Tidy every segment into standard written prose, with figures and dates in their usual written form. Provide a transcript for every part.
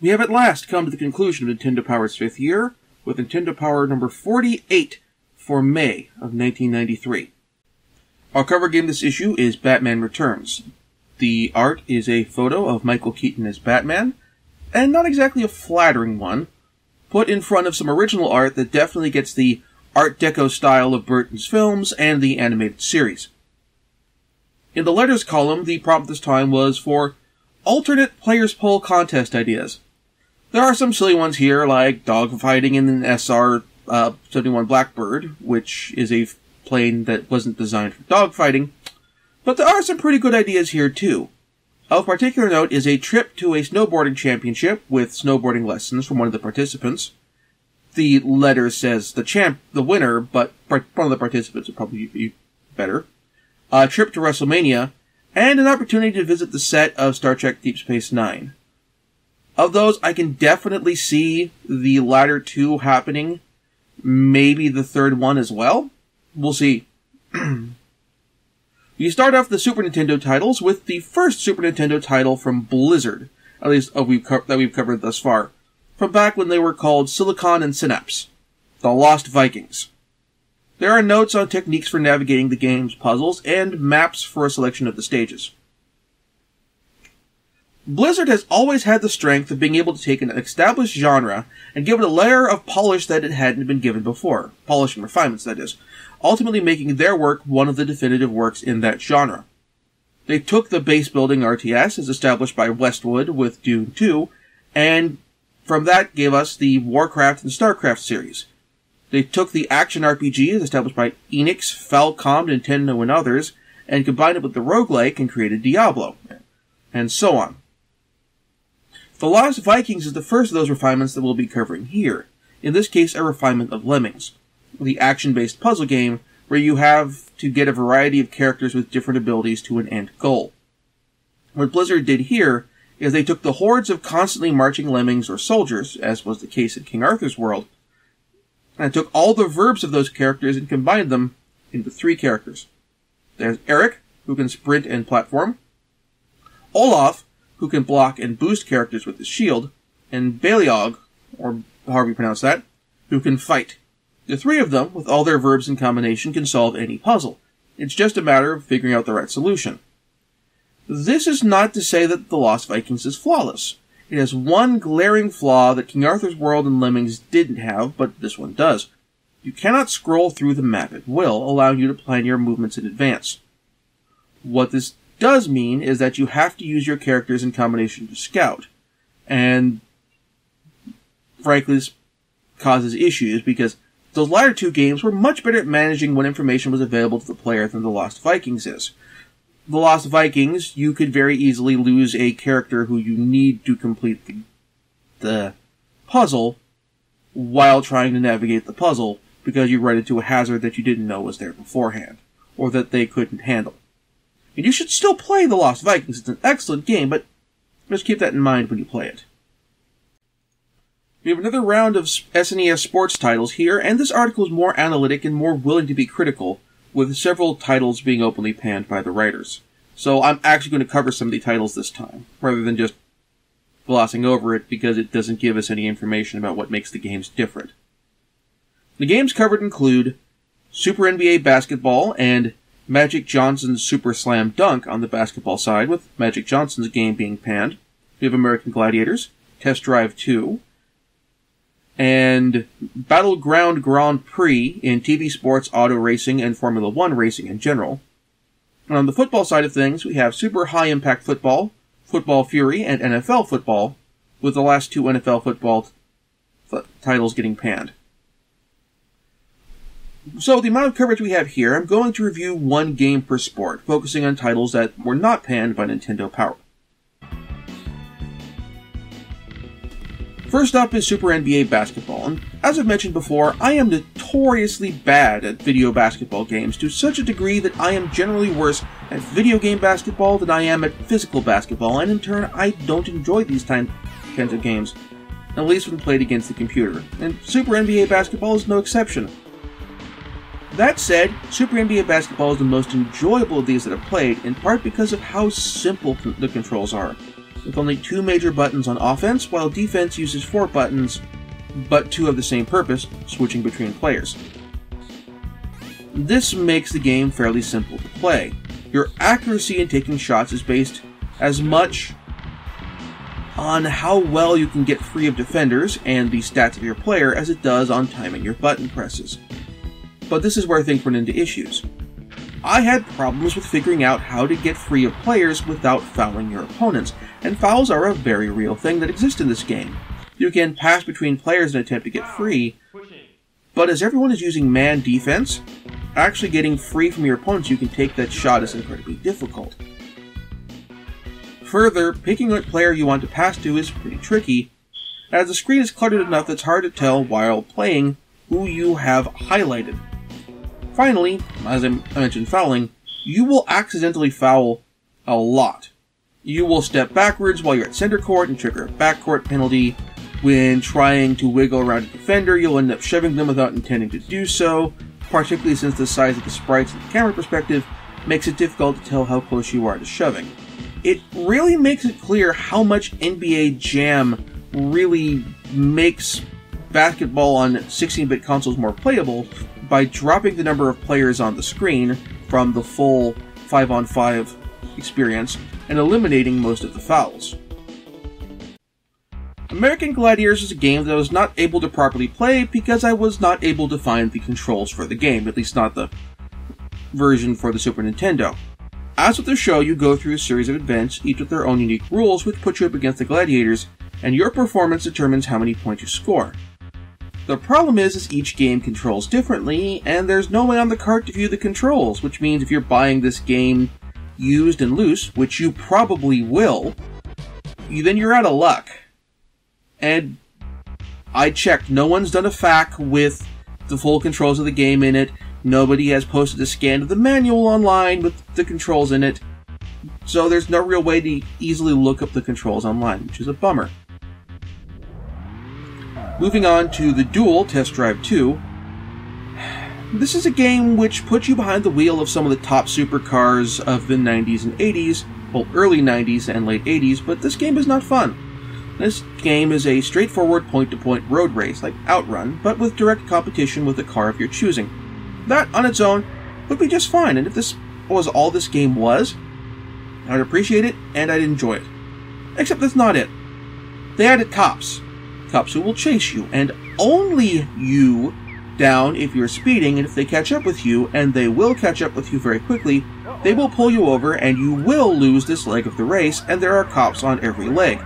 We have at last come to the conclusion of Nintendo Power's fifth year, with Nintendo Power number 48 for May of 1993. Our cover game this issue is Batman Returns. The art is a photo of Michael Keaton as Batman, and not exactly a flattering one, put in front of some original art that definitely gets the Art Deco style of Burton's films and the animated series. In the letters column, the prompt this time was for alternate players poll contest ideas. There are some silly ones here, like dogfighting in an SR-71 Blackbird, which is a plane that wasn't designed for dogfighting, but there are some pretty good ideas here too. Of particular note is a trip to a snowboarding championship with snowboarding lessons from one of the participants. The letter says the winner, but one of the participants would probably be better. A trip to WrestleMania, and an opportunity to visit the set of Star Trek Deep Space Nine. Of those, I can definitely see the latter two happening, maybe the third one as well. We'll see. We start off the Super Nintendo titles with the first Super Nintendo title from Blizzard, at least that we've covered thus far, from back when they were called Silicon and Synapse, The Lost Vikings. There are notes on techniques for navigating the game's puzzles and maps for a selection of the stages. Blizzard has always had the strength of being able to take an established genre and give it a layer of polish that it hadn't been given before, polish and refinements that is, ultimately making their work one of the definitive works in that genre. They took the base-building RTS as established by Westwood with Dune 2, and from that gave us the Warcraft and Starcraft series. They took the action RPGs established by Enix, Falcom, Nintendo, and others, and combined it with the roguelike and created Diablo, and so on. The Lost Vikings is the first of those refinements that we'll be covering here, in this case a refinement of Lemmings, the action-based puzzle game where you have to get a variety of characters with different abilities to an end goal. What Blizzard did here is they took the hordes of constantly marching lemmings or soldiers, as was the case in King Arthur's World, and I took all the verbs of those characters and combined them into three characters. There's Eric, who can sprint and platform, Olaf, who can block and boost characters with his shield, and Baliog, or however you pronounce that, who can fight. The three of them, with all their verbs in combination, can solve any puzzle. It's just a matter of figuring out the right solution. This is not to say that The Lost Vikings is flawless. It has one glaring flaw that King Arthur's World and Lemmings didn't have, but this one does. You cannot scroll through the map at will, allowing you to plan your movements in advance. What this does mean is that you have to use your characters in combination to scout, and frankly this causes issues because those latter two games were much better at managing what information was available to the player than The Lost Vikings is. The Lost Vikings, you could very easily lose a character who you need to complete the puzzle while trying to navigate the puzzle because you run into a hazard that you didn't know was there beforehand, or that they couldn't handle. And you should still play The Lost Vikings. It's an excellent game, but just keep that in mind when you play it. We have another round of SNES sports titles here, and this article is more analytic and more willing to be critical, with several titles being openly panned by the writers. So I'm actually going to cover some of the titles this time, rather than just glossing over it because it doesn't give us any information about what makes the games different. The games covered include Super NBA Basketball and Magic Johnson's Super Slam Dunk on the basketball side, with Magic Johnson's game being panned. We have American Gladiators, Test Drive 2, and Battleground Grand Prix in TV sports, auto racing, and Formula One racing in general. And on the football side of things, we have Super High Impact Football, Football Fury, and NFL Football, with the last two NFL Football titles getting panned. So the amount of coverage we have here, I'm going to review one game per sport, focusing on titles that were not panned by Nintendo Power. First up is Super NBA Basketball, and as I've mentioned before, I am notoriously bad at video basketball games to such a degree that I am generally worse at video game basketball than I am at physical basketball, and in turn, I don't enjoy these kinds of games, at least when played against the computer, and Super NBA Basketball is no exception. That said, Super NBA Basketball is the most enjoyable of these that I've played, in part because of how simple the controls are. with only two major buttons on offense, while defense uses four buttons, but two of the same purpose, switching between players. This makes the game fairly simple to play. Your accuracy in taking shots is based as much on how well you can get free of defenders and the stats of your player as it does on timing your button presses. But this is where things run into issues. I had problems with figuring out how to get free of players without fouling your opponents, and fouls are a very real thing that exists in this game. You can pass between players in an attempt to get free, but as everyone is using man defense, actually getting free from your opponents you can take that shot is incredibly difficult. Further, picking what player you want to pass to is pretty tricky, as the screen is cluttered enough that it's hard to tell while playing who you have highlighted. Finally, as I mentioned fouling, you will accidentally foul a lot. You will step backwards while you're at center court and trigger a backcourt penalty. When trying to wiggle around a defender, you'll end up shoving them without intending to do so, particularly since the size of the sprites and the camera perspective makes it difficult to tell how close you are to shoving. It really makes it clear how much NBA Jam really makes basketball on 16-bit consoles more playable by dropping the number of players on the screen from the full 5-on-5 experience and eliminating most of the fouls. American Gladiators is a game that I was not able to properly play because I was not able to find the controls for the game, at least not the version for the Super Nintendo. As with the show, you go through a series of events, each with their own unique rules, which put you up against the Gladiators, and your performance determines how many points you score. The problem is each game controls differently, and there's no way on the cart to view the controls, which means if you're buying this game used and loose, which you probably will, then you're out of luck. And I checked, no one's done a FAQ with the full controls of the game in it, nobody has posted a scan of the manual online with the controls in it, so there's no real way to easily look up the controls online, which is a bummer. Moving on to The Duel, Test Drive 2. This is a game which puts you behind the wheel of some of the top supercars of the 90s and 80s, well, early 90s and late 80s, but this game is not fun. This game is a straightforward point-to-point road race, like Outrun, but with direct competition with the car of your choosing. That, on its own, would be just fine, and if this was all this game was, I'd appreciate it, and I'd enjoy it. Except that's not it. They added cops. Cops who will chase you, and only you, down if you're speeding, and if they catch up with you, and they will catch up with you very quickly, they will pull you over, and you will lose this leg of the race, and there are cops on every leg.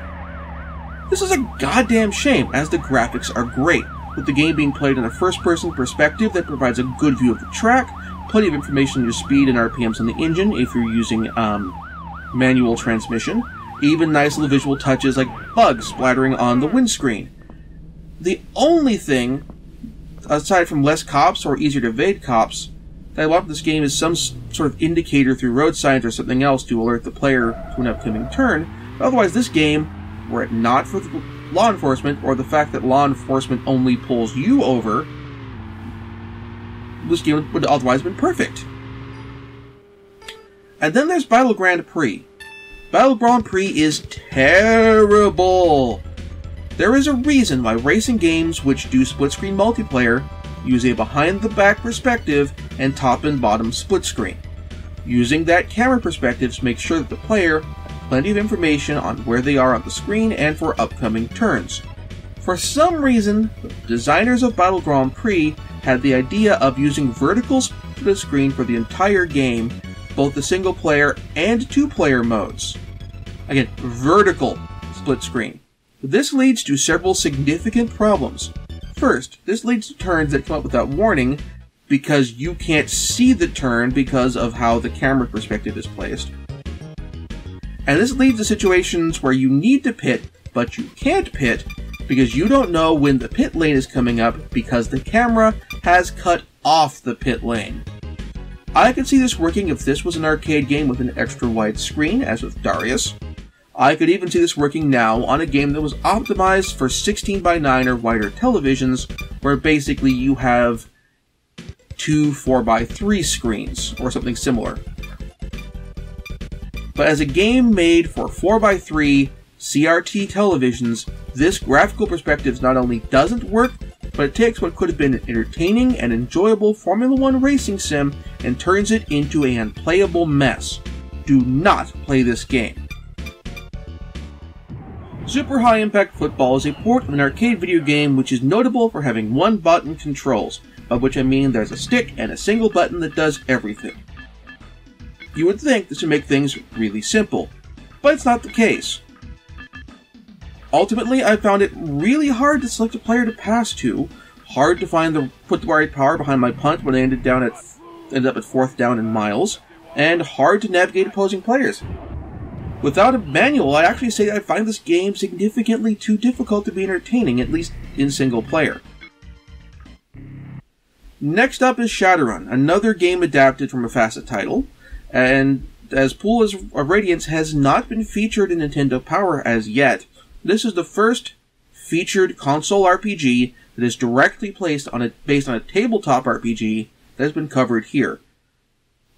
This is a goddamn shame, as the graphics are great, with the game being played in a first-person perspective that provides a good view of the track, plenty of information on your speed and RPMs on the engine if you're using manual transmission, even nice little visual touches like bugs splattering on the windscreen. The only thing, aside from less cops or easier to evade cops, that I want from this game is some sort of indicator through road signs or something else to alert the player to an upcoming turn, but otherwise this game, were it not for the law enforcement, or the fact that law enforcement only pulls you over, this game would otherwise have been perfect. And then there's Battle Grand Prix. Battle Grand Prix is terrible! There is a reason why racing games which do split-screen multiplayer use a behind-the-back perspective and top and bottom split-screen. Using that camera perspective to make sure that the player plenty of information on where they are on the screen and for upcoming turns. For some reason, the designers of Battle Grand Prix had the idea of using vertical split screen for the entire game, both the single player and two player modes. Again, vertical split screen. This leads to several significant problems. First, this leads to turns that come up without warning because you can't see the turn because of how the camera perspective is placed. And this leads to situations where you need to pit, but you can't pit because you don't know when the pit lane is coming up because the camera has cut off the pit lane. I could see this working if this was an arcade game with an extra wide screen, as with Darius. I could even see this working now on a game that was optimized for 16:9 or wider televisions, where basically you have two 4:3 screens, or something similar. But as a game made for 4:3, CRT televisions, this graphical perspective not only doesn't work, but it takes what could have been an entertaining and enjoyable Formula One racing sim and turns it into an unplayable mess. Do not play this game. Super High Impact Football is a port of an arcade video game which is notable for having one-button controls, by which I mean there's a stick and a single button that does everything. You would think this would make things really simple, but it's not the case. Ultimately, I found it really hard to select a player to pass to, hard to put the right power behind my punt when I ended up at 4th down and miles, and hard to navigate opposing players. Without a manual, I'd actually say I find this game significantly too difficult to be entertaining, at least in single player. Next up is Shadowrun, another game adapted from a facet title, and as Pool of Radiance has not been featured in Nintendo Power as yet, this is the first featured console RPG that is directly based on a tabletop RPG that has been covered here.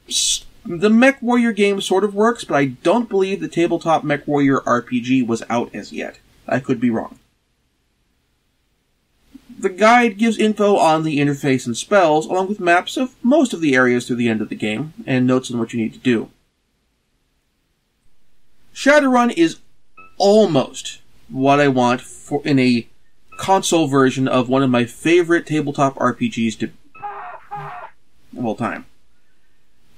The Mech Warrior game sort of works, but I don't believe the tabletop Mech Warrior RPG was out as yet. I could be wrong. The guide gives info on the interface and spells, along with maps of most of the areas through the end of the game, and notes on what you need to do. Shadowrun is almost what I want in a console version of one of my favorite tabletop RPGs of all time.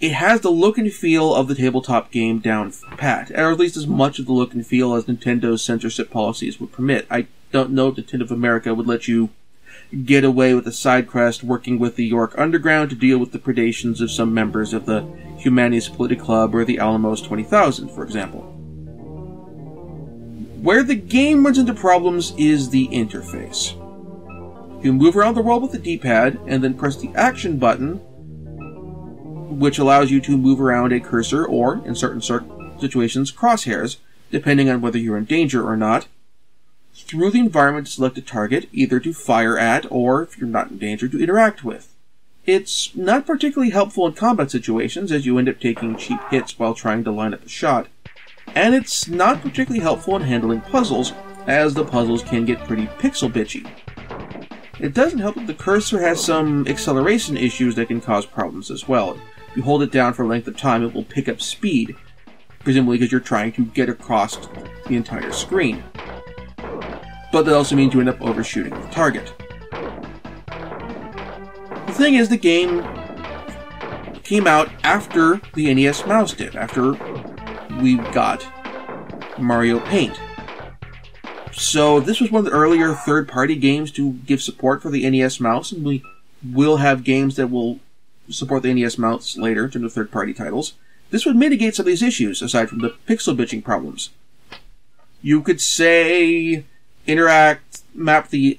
It has the look and feel of the tabletop game down pat, or at least as much of the look and feel as Nintendo's censorship policies would permit. I don't know if Nintendo of America would let you get away with a side quest working with the York Underground to deal with the predations of some members of the Humanities Polity Club or the Alamos 20,000, for example. Where the game runs into problems is the interface. You move around the world with the D-pad, and then press the action button, which allows you to move around a cursor or, in certain situations, crosshairs, depending on whether you're in danger or not, through the environment to select a target, either to fire at or, if you're not in danger, to interact with. It's not particularly helpful in combat situations, as you end up taking cheap hits while trying to line up a shot, and it's not particularly helpful in handling puzzles, as the puzzles can get pretty pixel-bitchy. It doesn't help that the cursor has some acceleration issues that can cause problems as well. If you hold it down for a length of time, it will pick up speed, presumably because you're trying to get across the entire screen. But that also means you end up overshooting the target. The thing is, the game came out after the NES Mouse did, after we've got Mario Paint. So this was one of the earlier third-party games to give support for the NES Mouse, and we will have games that will support the NES Mouse later in terms of third-party titles. This would mitigate some of these issues, aside from the pixel-bitching problems. You could say map the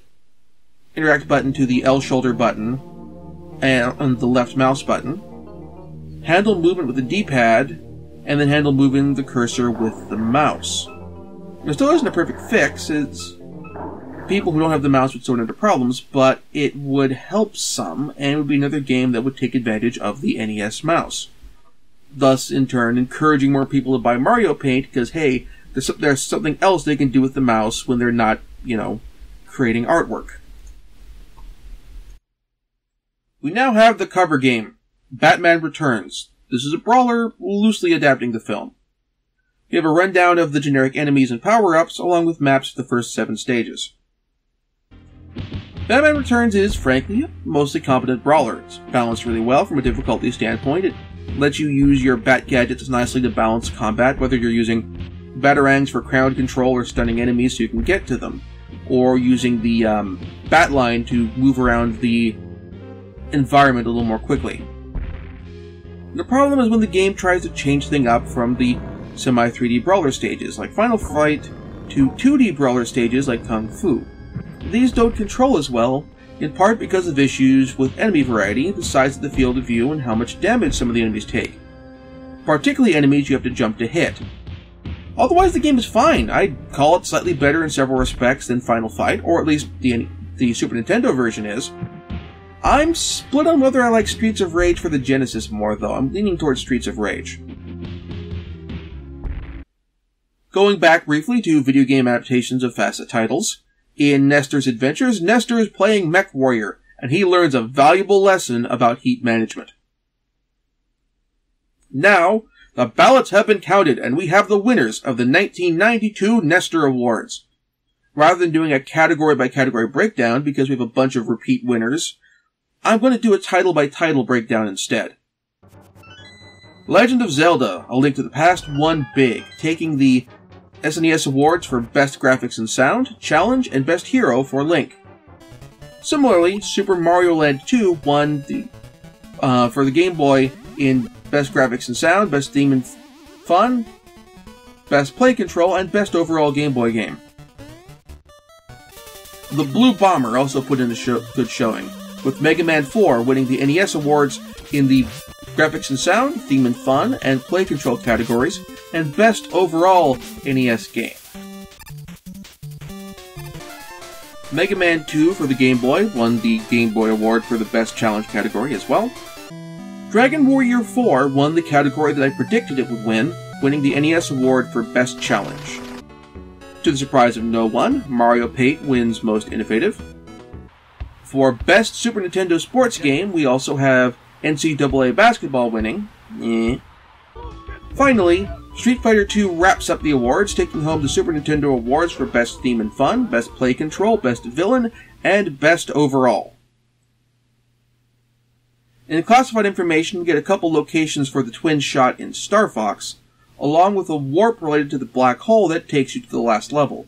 interact button to the L shoulder button and the left mouse button, handle movement with the D-pad, and then handle moving the cursor with the mouse. It still isn't a perfect fix, it's people who don't have the mouse would sort of into problems, but it would help some, and it would be another game that would take advantage of the NES Mouse. Thus, in turn, encouraging more people to buy Mario Paint, because, hey, there's something else they can do with the mouse when they're not, you know, creating artwork. We now have the cover game, Batman Returns. This is a brawler, loosely adapting the film. You have a rundown of the generic enemies and power-ups, along with maps of the first 7 stages. Batman Returns is, frankly, a mostly competent brawler. It's balanced really well from a difficulty standpoint. It lets you use your bat gadgets nicely to balance combat, whether you're using batarangs for crowd control or stunning enemies so you can get to them, or using the bat line to move around the environment a little more quickly. The problem is when the game tries to change things up from the semi-3D brawler stages, like Final Fight, to 2D brawler stages like Kung Fu. These don't control as well, in part because of issues with enemy variety, the size of the field of view, and how much damage some of the enemies take. Particularly enemies you have to jump to hit. Otherwise the game is fine. I'd call it slightly better in several respects than Final Fight, or at least the Super Nintendo version is. I'm split on whether I like Streets of Rage for the Genesis more, though. I'm leaning towards Streets of Rage. Going back briefly to video game adaptations of facet titles, in Nestor's Adventures, Nestor is playing Mech Warrior, and he learns a valuable lesson about heat management. Now, the ballots have been counted, and we have the winners of the 1992 Nestor Awards. Rather than doing a category-by-category breakdown, because we have a bunch of repeat winners, I'm going to do a title-by-title breakdown instead. Legend of Zelda, A Link to the Past, won big, taking the SNES Awards for Best Graphics and Sound, Challenge, and Best Hero for Link. Similarly, Super Mario Land 2 won for the Game Boy in Best Graphics and Sound, Best Theme and Fun, Best Play Control, and Best Overall Game Boy Game. The Blue Bomber also put in a good showing, with Mega Man 4 winning the NES Awards in the Graphics and Sound, Theme and Fun, and Play Control categories, and Best Overall NES Game. Mega Man 2 for the Game Boy won the Game Boy Award for the Best Challenge category as well. Dragon Warrior 4 won the category that I predicted it would win, winning the NES Award for Best Challenge. To the surprise of no one, Mario Paint wins Most Innovative. For Best Super Nintendo Sports Game, we also have NCAA Basketball winning. Finally, Street Fighter II wraps up the awards, taking home the Super Nintendo Awards for Best Theme and Fun, Best Play Control, Best Villain, and Best Overall. In classified information, we get a couple locations for the twin shot in Star Fox, along with a warp related to the black hole that takes you to the last level.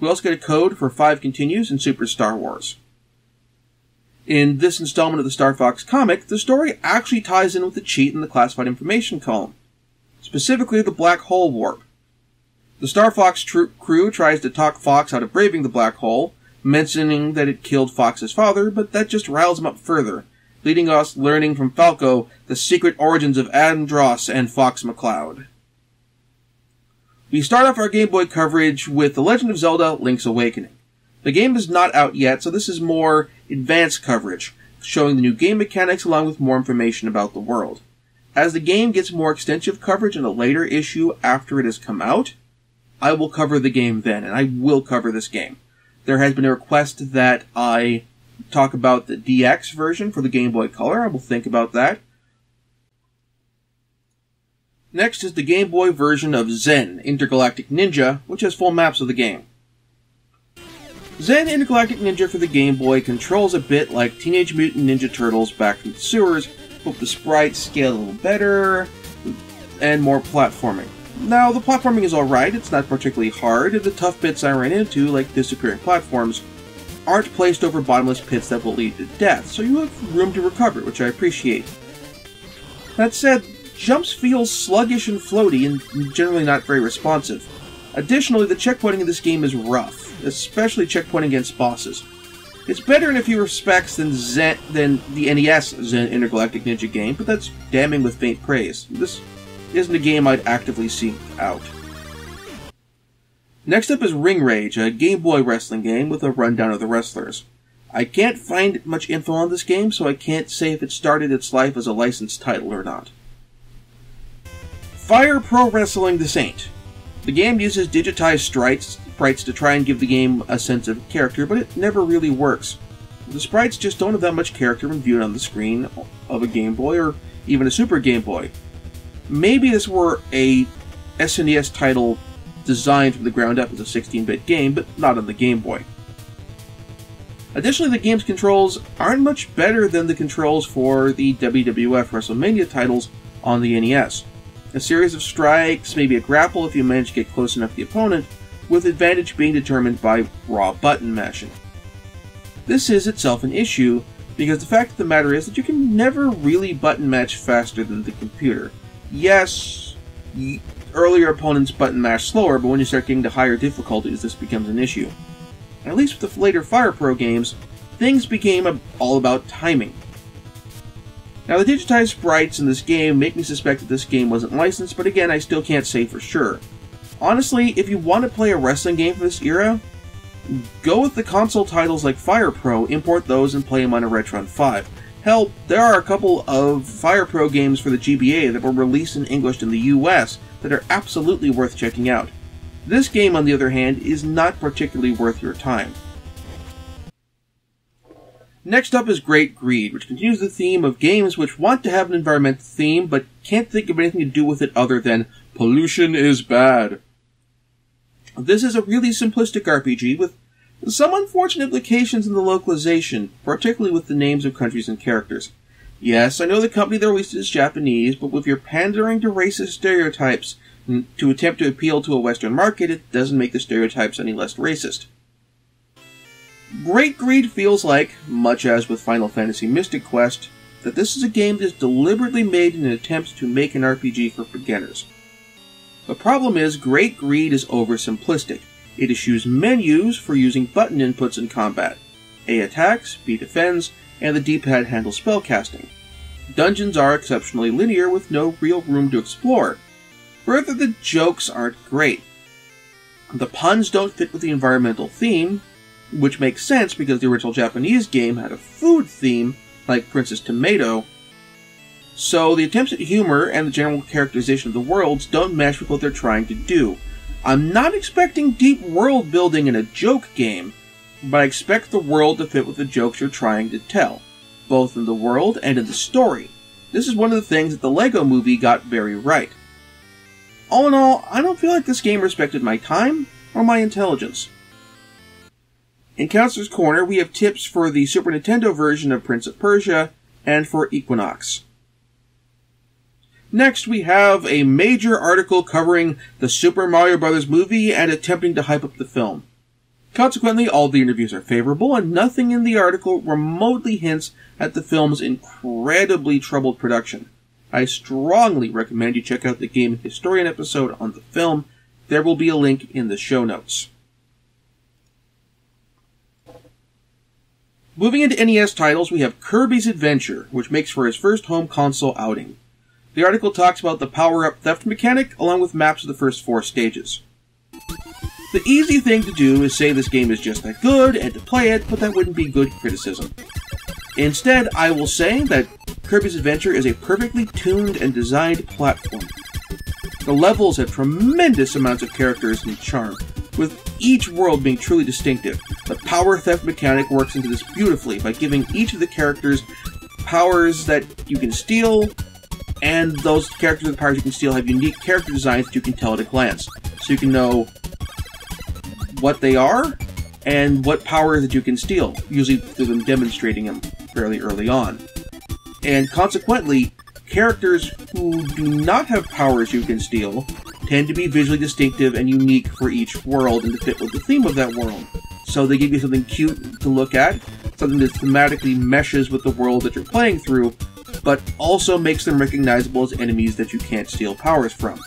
We also get a code for 5 continues in Super Star Wars. In this installment of the Star Fox comic, the story actually ties in with the cheat in the classified information column, specifically the black hole warp. The Star Fox crew tries to talk Fox out of braving the black hole, mentioning that it killed Fox's father, but that just riles him up further, leading us learning from Falco the secret origins of Andross and Fox McCloud. We start off our Game Boy coverage with The Legend of Zelda: Link's Awakening. The game is not out yet, so this is more advanced coverage, showing the new game mechanics along with more information about the world. As the game gets more extensive coverage in a later issue after it has come out, I will cover the game then, and I will cover this game. There has been a request that I talk about the DX version for the Game Boy Color. I will think about that. Next is the Game Boy version of Zen Intergalactic Ninja, which has full maps of the game. Zen Intergalactic Ninja for the Game Boy controls a bit like Teenage Mutant Ninja Turtles Back from the Sewers, but the sprites scale a little better, and more platforming. Now, the platforming is alright, it's not particularly hard, and the tough bits I ran into, like disappearing platforms, aren't placed over bottomless pits that will lead to death, so you have room to recover, which I appreciate. That said, jumps feel sluggish and floaty, and generally not very responsive. Additionally, the checkpointing in this game is rough, especially checkpointing against bosses. It's better in a few respects than the NES Zen Intergalactic Ninja game, but that's damning with faint praise. This isn't a game I'd actively seek out. Next up is Ring Rage, a Game Boy wrestling game with a rundown of the wrestlers. I can't find much info on this game, so I can't say if it started its life as a licensed title or not. Fire Pro Wrestling The Saint. The game uses digitized sprites to try and give the game a sense of character, but it never really works. The sprites just don't have that much character when viewed on the screen of a Game Boy or even a Super Game Boy. Maybe this were a SNES title designed from the ground up as a 16-bit game, but not on the Game Boy. Additionally, the game's controls aren't much better than the controls for the WWF WrestleMania titles on the NES. A series of strikes, maybe a grapple if you manage to get close enough to the opponent, with advantage being determined by raw button mashing. This is itself an issue, because the fact of the matter is that you can never really button match faster than the computer. Yes, earlier opponents button mash slower, but when you start getting to higher difficulties, this becomes an issue. At least with the later Fire Pro games, things became all about timing. Now, the digitized sprites in this game make me suspect that this game wasn't licensed, but again, I still can't say for sure. Honestly, if you want to play a wrestling game from this era, go with the console titles like Fire Pro, import those, and play them on a Retron 5. Hell, there are a couple of Fire Pro games for the GBA that were released in English in the US that are absolutely worth checking out. This game, on the other hand, is not particularly worth your time. Next up is Great Greed, which continues the theme of games which want to have an environmental theme, but can't think of anything to do with it other than pollution is bad. This is a really simplistic RPG with some unfortunate implications in the localization, particularly with the names of countries and characters. Yes, I know the company that released it is Japanese, but with your pandering to racist stereotypes to attempt to appeal to a Western market, it doesn't make the stereotypes any less racist. Great Greed feels like, much as with Final Fantasy Mystic Quest, that this is a game that is deliberately made in an attempt to make an RPG for beginners. The problem is, Great Greed is oversimplistic. It issues menus for using button inputs in combat. A attacks, B defends, and the D-pad handles spellcasting. Dungeons are exceptionally linear with no real room to explore. Further, the jokes aren't great. The puns don't fit with the environmental theme, which makes sense because the original Japanese game had a food theme, like Princess Tomato, so the attempts at humor and the general characterization of the worlds don't mesh with what they're trying to do. I'm not expecting deep world building in a joke game, but I expect the world to fit with the jokes you're trying to tell, both in the world and in the story. This is one of the things that the Lego Movie got very right. All in all, I don't feel like this game respected my time or my intelligence. In Counselor's Corner, we have tips for the Super Nintendo version of Prince of Persia and for Equinox. Next, we have a major article covering the Super Mario Bros. Movie and attempting to hype up the film. Consequently, all the interviews are favorable, and nothing in the article remotely hints at the film's incredibly troubled production. I strongly recommend you check out the Game Historian episode on the film. There will be a link in the show notes. Moving into NES titles, we have Kirby's Adventure, which makes for his first home console outing. The article talks about the power-up theft mechanic, along with maps of the first 4 stages. The easy thing to do is say this game is just that good, and to play it, but that wouldn't be good criticism. Instead, I will say that Kirby's Adventure is a perfectly tuned and designed platform. The levels have tremendous amounts of characters and charm, with each world being truly distinctive. The power theft mechanic works into this beautifully by giving each of the characters powers that you can steal, and those characters with powers you can steal have unique character designs that you can tell at a glance. So you can know what they are and what powers that you can steal, usually through them demonstrating them fairly early on. And consequently, characters who do not have powers you can steal tend to be visually distinctive and unique for each world and to fit with the theme of that world. So they give you something cute to look at, something that thematically meshes with the world that you're playing through, but also makes them recognizable as enemies that you can't steal powers from.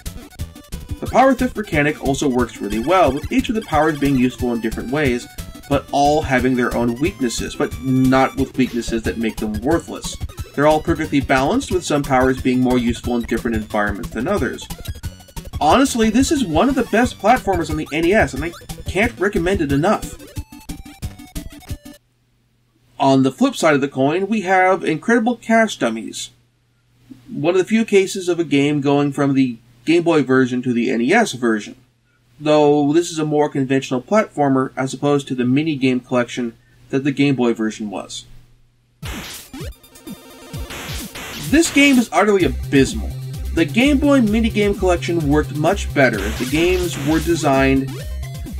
The power theft mechanic also works really well, with each of the powers being useful in different ways, but all having their own weaknesses, but not with weaknesses that make them worthless. They're all perfectly balanced, with some powers being more useful in different environments than others. Honestly, this is one of the best platformers on the NES, and I can't recommend it enough. On the flip side of the coin, we have Incredible Cash Dummies. One of the few cases of a game going from the Game Boy version to the NES version, though this is a more conventional platformer as opposed to the mini-game collection that the Game Boy version was. This game is utterly abysmal. The Game Boy minigame collection worked much better as the games were designed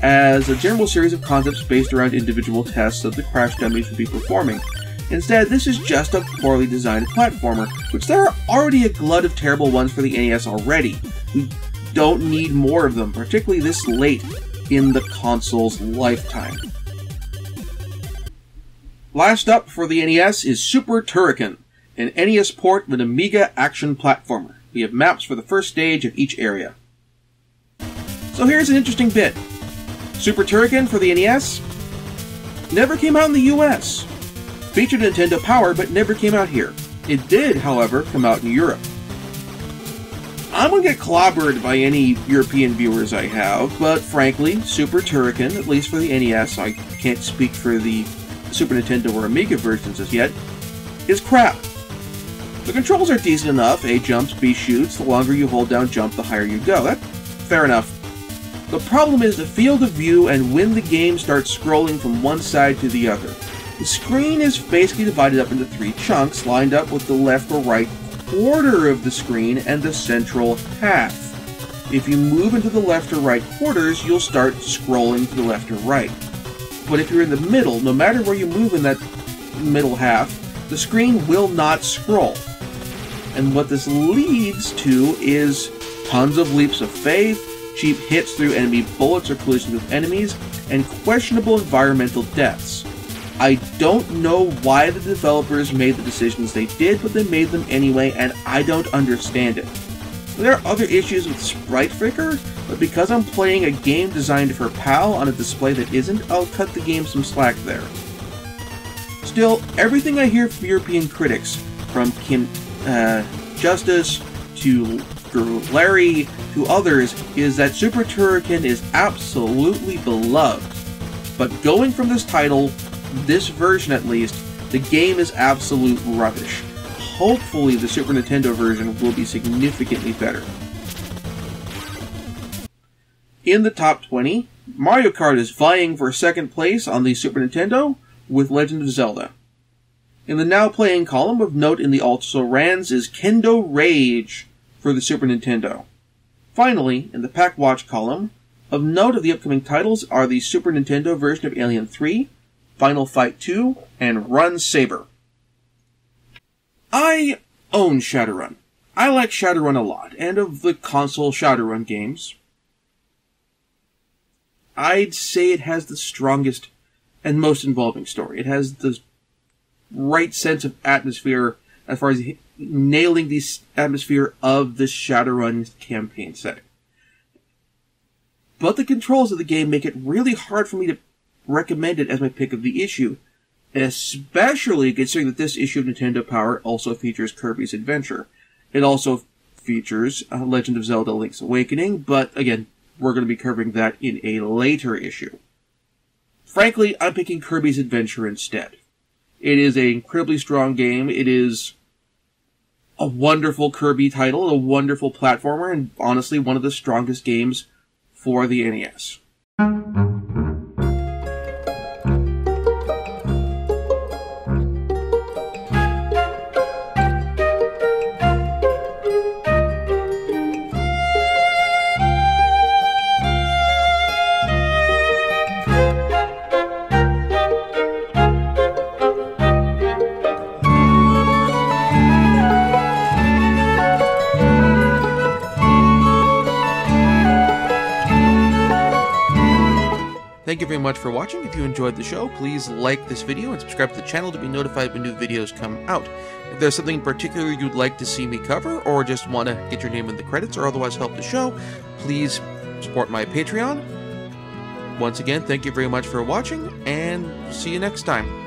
as a general series of concepts based around individual tests that the crash dummies would be performing. Instead, this is just a poorly designed platformer, which there are already a glut of terrible ones for the NES already. We don't need more of them, particularly this late in the console's lifetime. Last up for the NES is Super Turrican, an NES port of an Amiga action platformer. We have maps for the first stage of each area. So here's an interesting bit. Super Turrican for the NES never came out in the US. Featured Nintendo Power, but never came out here. It did, however, come out in Europe. I'm gonna get clobbered by any European viewers I have, but frankly, Super Turrican, at least for the NES, I can't speak for the Super Nintendo or Amiga versions as yet, is crap. The controls are decent enough. A jumps, B shoots. The longer you hold down jump, the higher you go. That's fair enough. The problem is the field of view and when the game starts scrolling from one side to the other. The screen is basically divided up into three chunks, lined up with the left or right quarter of the screen and the central half. If you move into the left or right quarters, you'll start scrolling to the left or right. But if you're in the middle, no matter where you move in that middle half, the screen will not scroll. And what this leads to is tons of leaps of faith, cheap hits through enemy bullets or collisions with enemies, and questionable environmental deaths. I don't know why the developers made the decisions they did, but they made them anyway, and I don't understand it. There are other issues with sprite flicker, but because I'm playing a game designed for PAL on a display that isn't, I'll cut the game some slack there. Still, everything I hear from European critics, from Kim Justice to Larry to others, is that Super Turrican is absolutely beloved. But going from this title, this version at least, the game is absolute rubbish. Hopefully the Super Nintendo version will be significantly better. In the top 20, Mario Kart is vying for second place on the Super Nintendo with Legend of Zelda. In the now playing column of note in the also rans is Kendo Rage for the Super Nintendo. Finally, in the Pack Watch column, of note of the upcoming titles are the Super Nintendo version of Alien 3, Final Fight 2, and Run Saber. I own Shadowrun. I like Shadowrun a lot, and of the console Shadowrun games, I'd say it has the strongest and most involving story. It has the right sense of atmosphere as far as nailing the atmosphere of the Shadowrun campaign setting. But the controls of the game make it really hard for me to recommend it as my pick of the issue, especially considering that this issue of Nintendo Power also features Kirby's Adventure. It also features Legend of Zelda Link's Awakening, but again, we're going to be covering that in a later issue. Frankly, I'm picking Kirby's Adventure instead. It is an incredibly strong game. It is a wonderful Kirby title, a wonderful platformer, and honestly one of the strongest games for the NES. Thank you very much for watching. If you enjoyed the show, please like this video and subscribe to the channel to be notified when new videos come out. If there's something in particular you'd like to see me cover, or just want to get your name in the credits or otherwise help the show, please support my Patreon. Once again, thank you very much for watching, and see you next time.